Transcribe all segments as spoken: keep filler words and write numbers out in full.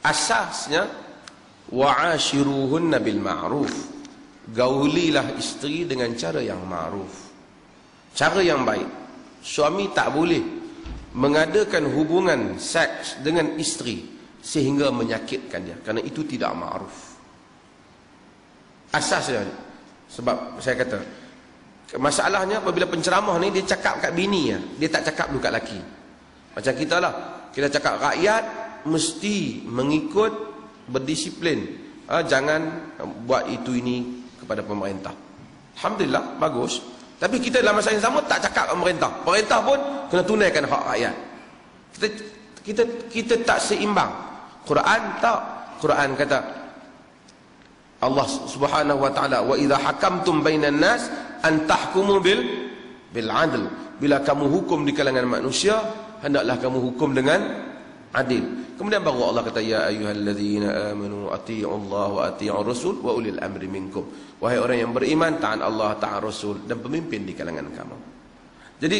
Asasnya wa'ashiruhunna bil ma'ruf, gaulilah isteri dengan cara yang ma'ruf, cara yang baik. Suami tak boleh mengadakan hubungan seks dengan isteri sehingga menyakitkan dia, kerana itu tidak ma'ruf. Asasnya. Sebab saya kata masalahnya apabila penceramah ni dia cakap kat bini, dia tak cakap dulu kat lelaki. Macam kita lah, kita cakap rakyat mesti mengikut, berdisiplin, ha, jangan buat itu ini kepada pemerintah. Alhamdulillah, bagus. Tapi kita dalam masa yang sama tak cakap pemerintah, pemerintah pun kena tunaikan hak rakyat. Kita kita kita tak seimbang. Quran tak, Quran kata Allah Subhanahu wa taala, wa idza hakamtum bainan nas an tahkumu bil bil adl. Bila kamu hukum di kalangan manusia, hendaklah kamu hukum dengan adil. Kemudian baru Allah kata, ya ayyuhallazina amanu atii'u Allah wa atii'ur rasul wa ulil amri minkum. Wahai orang yang beriman, taat Allah, taat Rasul dan pemimpin di kalangan kamu. Jadi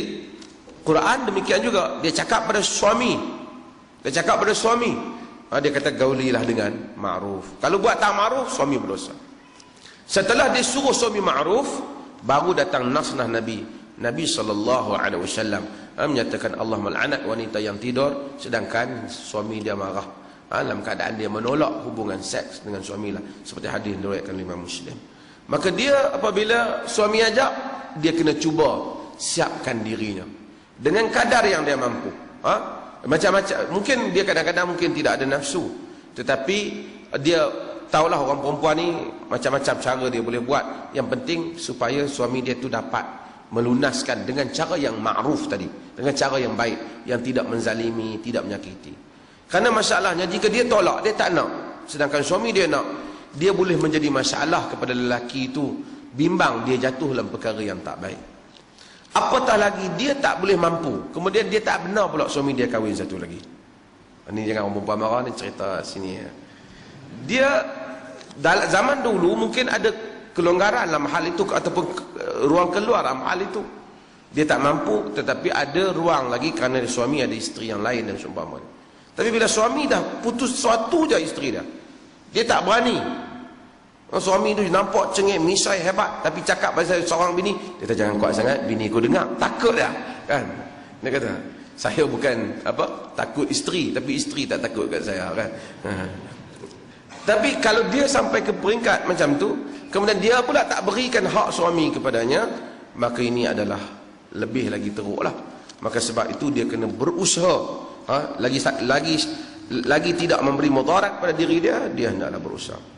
Quran demikian juga, dia cakap pada suami. Dia cakap pada suami. Dia kata gaulilah dengan ma'ruf. Kalau buat tak ma'ruf, suami berdosa. Setelah dia suruh suami ma'ruf, baru datang nasnah Nabi. Nabi sallallahu alaihi wasallam menyatakan Allah melaknat wanita yang tidur sedangkan suami dia marah, ha, dalam keadaan dia menolak hubungan seks dengan suamilah, seperti hadis diriwayatkan oleh Imam Muslim. Maka dia apabila suami ajak, dia kena cuba siapkan dirinya dengan kadar yang dia mampu, ha? Macam-macam mungkin dia kadang-kadang mungkin tidak ada nafsu, tetapi dia tahulah orang perempuan ni macam-macam cara dia boleh buat. Yang penting supaya suami dia tu dapat melunaskan dengan cara yang ma'ruf tadi, dengan cara yang baik, yang tidak menzalimi, tidak menyakiti. Kerana masalahnya jika dia tolak, dia tak nak, sedangkan suami dia nak, dia boleh menjadi masalah kepada lelaki itu. Bimbang dia jatuh dalam perkara yang tak baik. Apatah lagi dia tak boleh mampu, kemudian dia tak benar pula suami dia kahwin satu lagi. Ini jangan orang perempuan marah, ni cerita sini. Dia dalam zaman dulu mungkin ada kelonggaran dalam hal itu, ataupun ruang keluar dalam hal itu. Dia tak mampu, tetapi ada ruang lagi kerana suami ada isteri yang lain dan seumpamanya. Tapi bila suami dah putus suatu je isteri dah, dia tak berani. Suami tu nampak cengeng, misai hebat, tapi cakap pasal seorang bini, dia kata jangan kuat sangat, bini aku dengar, takut dah kan. Dia kata saya bukan apa takut isteri, tapi isteri tak takut kat saya kan. Tapi kalau dia sampai ke peringkat macam tu, kemudian dia pula tak berikan hak suami kepadanya, maka ini adalah lebih lagi teruklah. Maka sebab itu dia kena berusaha, ha? lagi lagi lagi tidak memberi mudarat pada diri dia, dia hendaklah berusaha.